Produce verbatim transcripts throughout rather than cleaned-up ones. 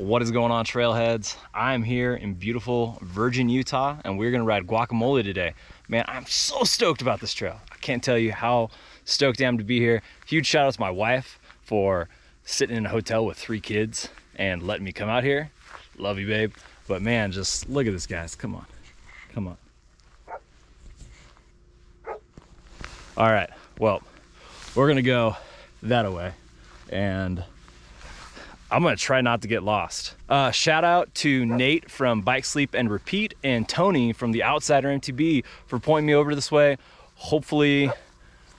What is going on, trailheads? I'm here in beautiful Virgin, Utah, and we're gonna ride Guacamole today. Man, I'm so stoked about this trail. I can't tell you how stoked I am to be here. Huge shout out to my wife for sitting in a hotel with three kids and letting me come out here. Love you, babe. But man, just look at this, guys. Come on, come on. All right, well, we're gonna go that-a-way, and I'm gonna try not to get lost. Uh, shout out to Nate from Bike Sleep and Repeat and Tony from the Outsider M T B for pointing me over this way. Hopefully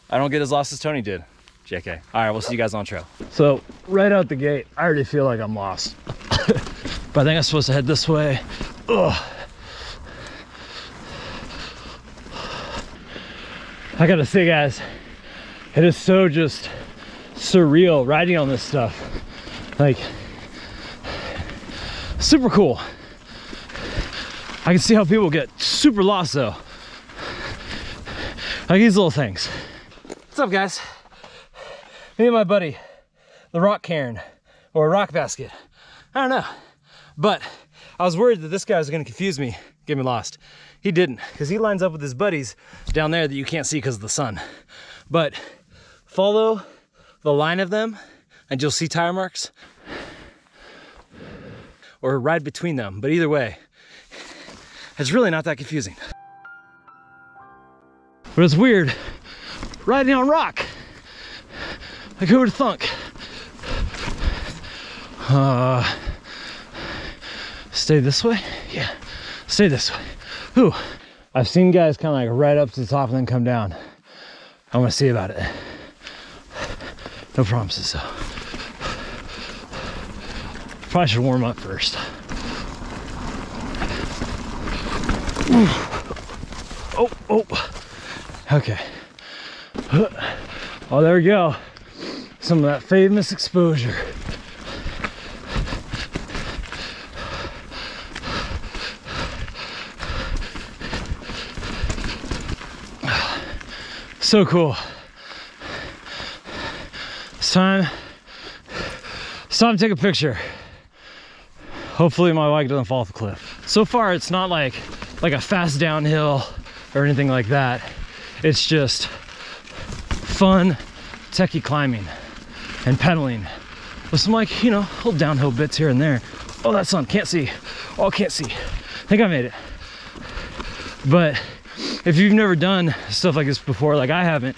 I don't get as lost as Tony did. J K. All right, we'll see you guys on trail. So right out the gate, I already feel like I'm lost. But I think I'm supposed to head this way. Ugh. I gotta say, guys, it is so just surreal riding on this stuff. Like, super cool. I can see how people get super lost though. Like these little things. What's up, guys? Me and my buddy, the rock cairn, or rock basket. I don't know. But I was worried that this guy was gonna confuse me, get me lost. He didn't, because he lines up with his buddies down there that you can't see because of the sun. But follow the line of them and you'll see tire marks, or ride between them. But either way, it's really not that confusing. But it's weird riding on rock. Like, who would thunk? Uh, stay this way? Yeah, stay this way. Whew. I've seen guys kind of like right up to the top and then come down. I want to see about it. No promises though. Probably should warm up first. Ooh. Oh, oh, okay. Oh, there we go. Some of that famous exposure. So cool. It's time, it's time to take a picture. Hopefully my bike doesn't fall off the cliff. So far, it's not like like a fast downhill or anything like that. It's just fun, techie climbing and pedaling with some, like, you know, little downhill bits here and there. Oh, that sun, can't see. Oh, can't see. I think I made it. But if you've never done stuff like this before, like I haven't,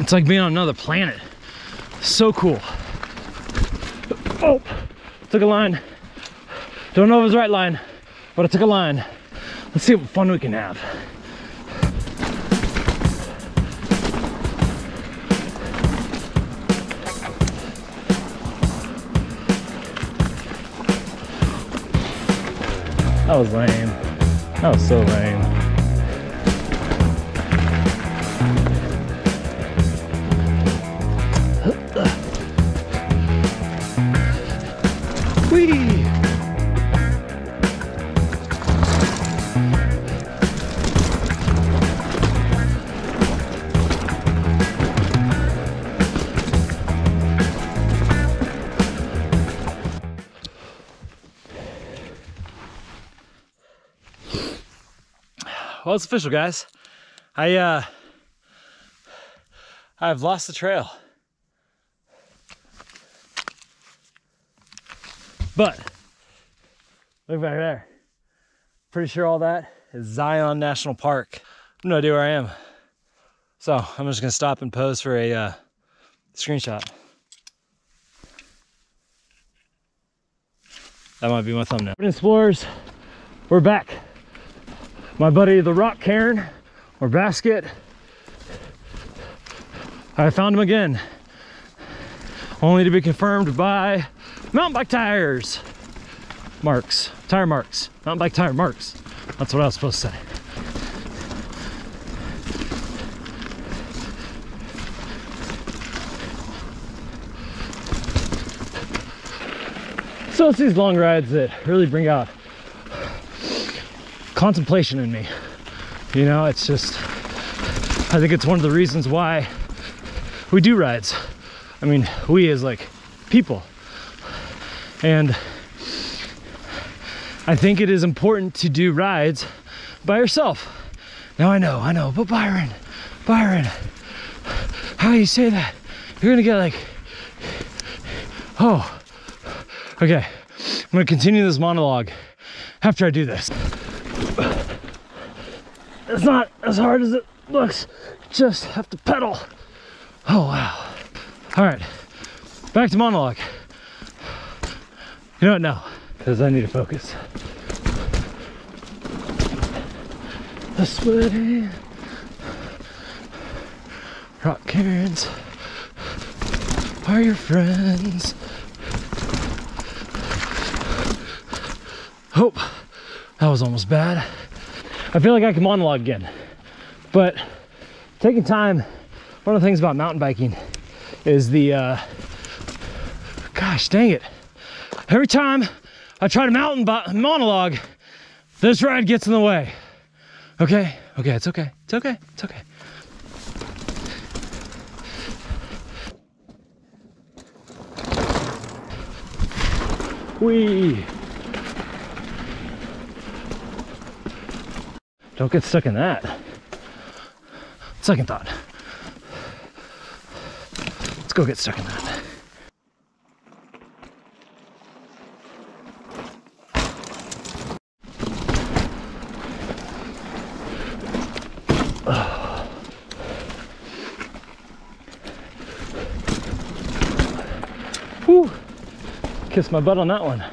it's like being on another planet. So cool. Oh, took a line. Don't know if it was the right line, but I took a line. Let's see what fun we can have. That was lame. That was so lame. Well, it's official, guys. I, uh, I've lost the trail. But, look back there. Pretty sure all that is Zion National Park. No idea where I am. So, I'm just gonna stop and pose for a uh, screenshot. That might be my thumbnail. Explorers, we're back. My buddy, the rock cairn, or basket. I found him again, only to be confirmed by mountain bike tires. Marks, tire marks, mountain bike tire marks. That's what I was supposed to say. So it's these long rides that really bring out contemplation in me, you know. It's just, I think it's one of the reasons why we do rides. I mean, we as like people, And I think it is important to do rides by yourself. Now I know, I know, but Byron, Byron, how you say that? You're gonna get like, oh, okay. I'm gonna continue this monologue after I do this. It's not as hard as it looks, just have to pedal. Oh, wow. All right, back to monologue. You know what, no, because I need to focus. The sweaty rock cairns are your friends. Oh, that was almost bad. I feel like I can monologue again, but taking time, one of the things about mountain biking is the, uh, gosh dang it. Every time I try to mountain monologue, this ride gets in the way. Okay, okay, it's okay, it's okay, it's okay. Whee! Don't get stuck in that. Second thought. Let's go get stuck in that. Oh. Whew. Kissed my butt on that one.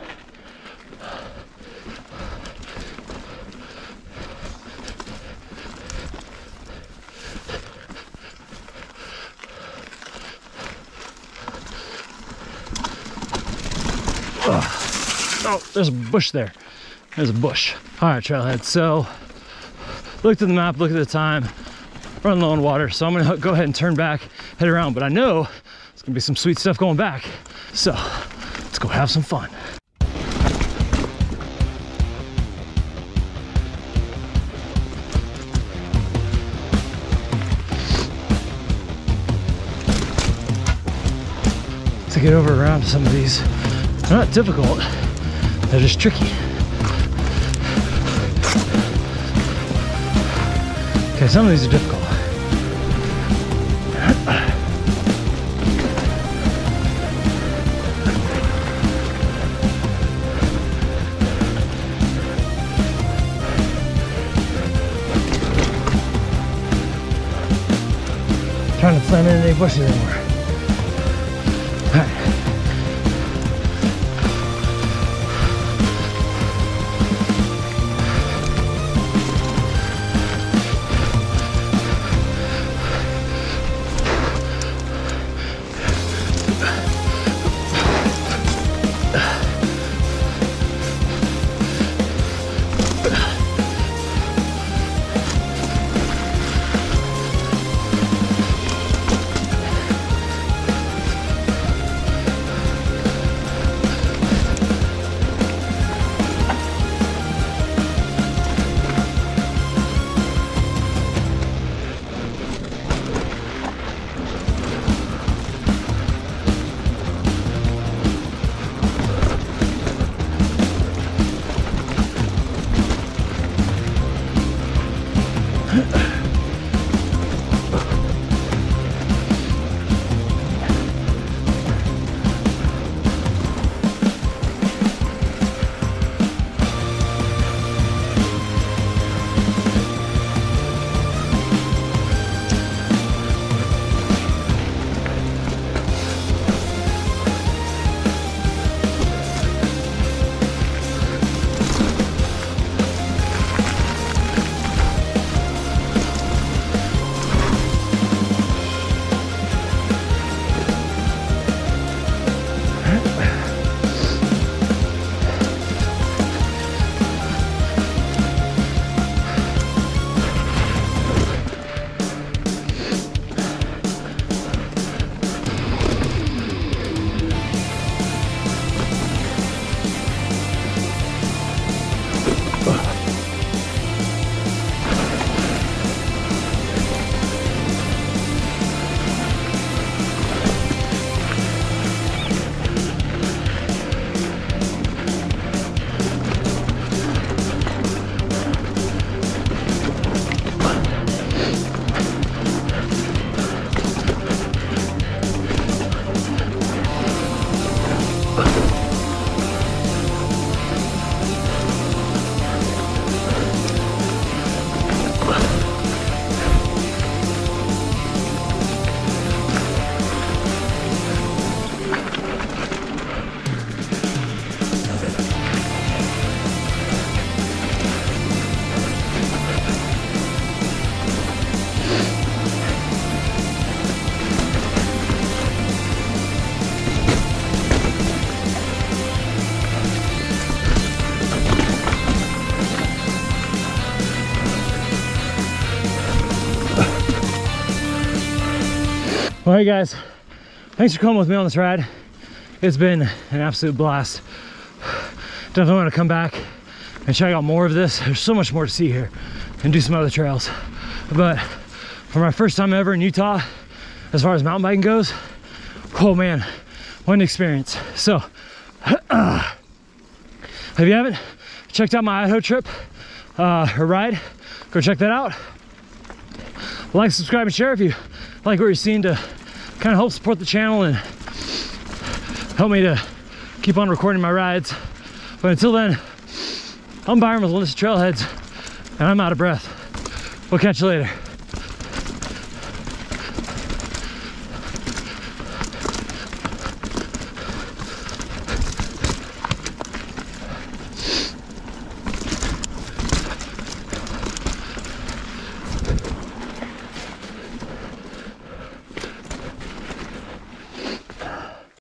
Oh, there's a bush there. There's a bush. All right, trailhead. So, looked at the map, looked at the time, run low on water. So I'm gonna go ahead and turn back, head around. But I know it's gonna be some sweet stuff going back. So, let's go have some fun. To get over around some of these, they're not difficult. They're just tricky. Okay, some of these are difficult. I'm trying to plant in any bushes anymore. All right. All right guys, thanks for coming with me on this ride. It's been an absolute blast. Definitely want to come back and check out more of this. There's so much more to see here and do some other trails. But for my first time ever in Utah, as far as mountain biking goes, oh man, what an experience. So uh, if you haven't checked out my Idaho trip uh, or ride, go check that out. Like, subscribe, and share if you like what you're seeing, to kind of help support the channel and help me to keep on recording my rides. But until then, I'm Byron with Enlisted Trail Heads, and I'm out of breath. We'll catch you later.